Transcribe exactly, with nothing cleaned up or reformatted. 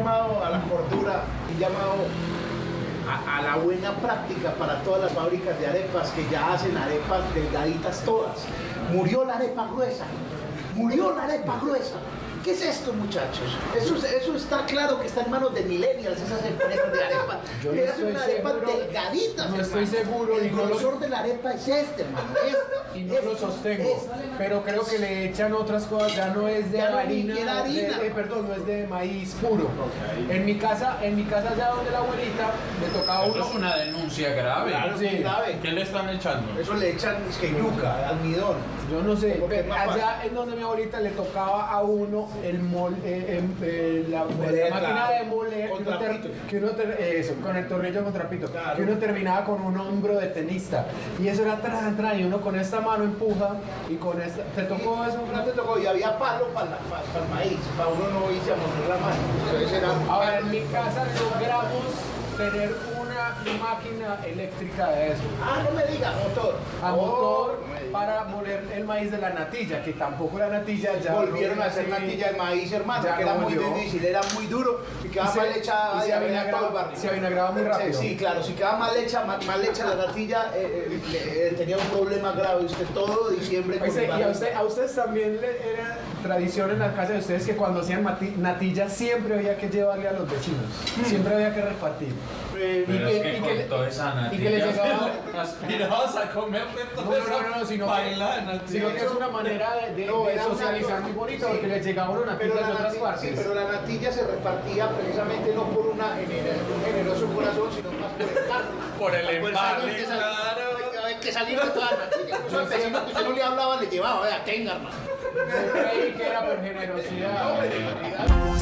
llamado a la cordura, un llamado a, a la buena práctica para todas las fábricas de arepas que ya hacen arepas delgaditas todas. Murió la arepa gruesa, murió la arepa gruesa. ¿Qué es esto, muchachos? Eso, eso está claro que está en manos de millennials, esas empresas de arepa. Yo no estoy una arepa seguro, delgadita, no estoy seguro. El grosor no de la arepa es este, hermano. Este, y no este, lo sostengo. Este. Pero creo que le echan otras cosas. Ya no es de ya harina. No harina. De, eh, perdón, no es de maíz puro. Okay. En mi casa, en mi casa allá donde la abuelita le tocaba uno. Es una denuncia grave. Claro, sí. grave. ¿Qué le están echando? Eso le echan es que yuca, almidón. Yo no sé. Allá en donde mi abuelita le tocaba a uno. El mol, eh, eh, la, la máquina de moler con, que uno ter, eso, con el tornillo con trapito, claro. Que uno terminaba con un hombro de tenista y eso era tras tras y uno con esta mano empuja y con esta te tocó y, eso no te tocó y había palo para, para, para el maíz para uno no irse a moler la mano. Era... Ahora en mi casa logramos tener una máquina eléctrica de eso. Ah, no me digas, motor. A motor oh, para moler el maíz de la natilla, que tampoco la natilla ya... Volvieron no a hacer natilla de maíz, hermano, que era muy yo. difícil, era muy duro. Si quedaba mal hecha, se avinagraba muy rápido. Sí, sí, claro, si quedaba mal hecha, mal, mal hecha la natilla, eh, eh, le, eh, tenía un problema grave. Usted todo diciembre... Con Ese, y a, usted, a ustedes también le, era tradición en la casa de ustedes que cuando hacían natilla siempre había que llevarle a los vecinos, mm. siempre había que repartir. Eh, Pero y, es que y con que, toda esa natilla aspirabas a comerte toda no, esa no, no, sino bailana, sino que es una manera de, de, no, de socializar muy bonito, sí, porque les llegaba una natilla de otras partes. Sí, pero la natilla se repartía precisamente no por una, un generoso corazón, sino más por el carro. Por el embarque, claro. Hay que salir de toda la natilla. Incluso al vecino que usted no le hablaba, le llevaba, vea, tenga, hermano. Yo creí que era por generosidad.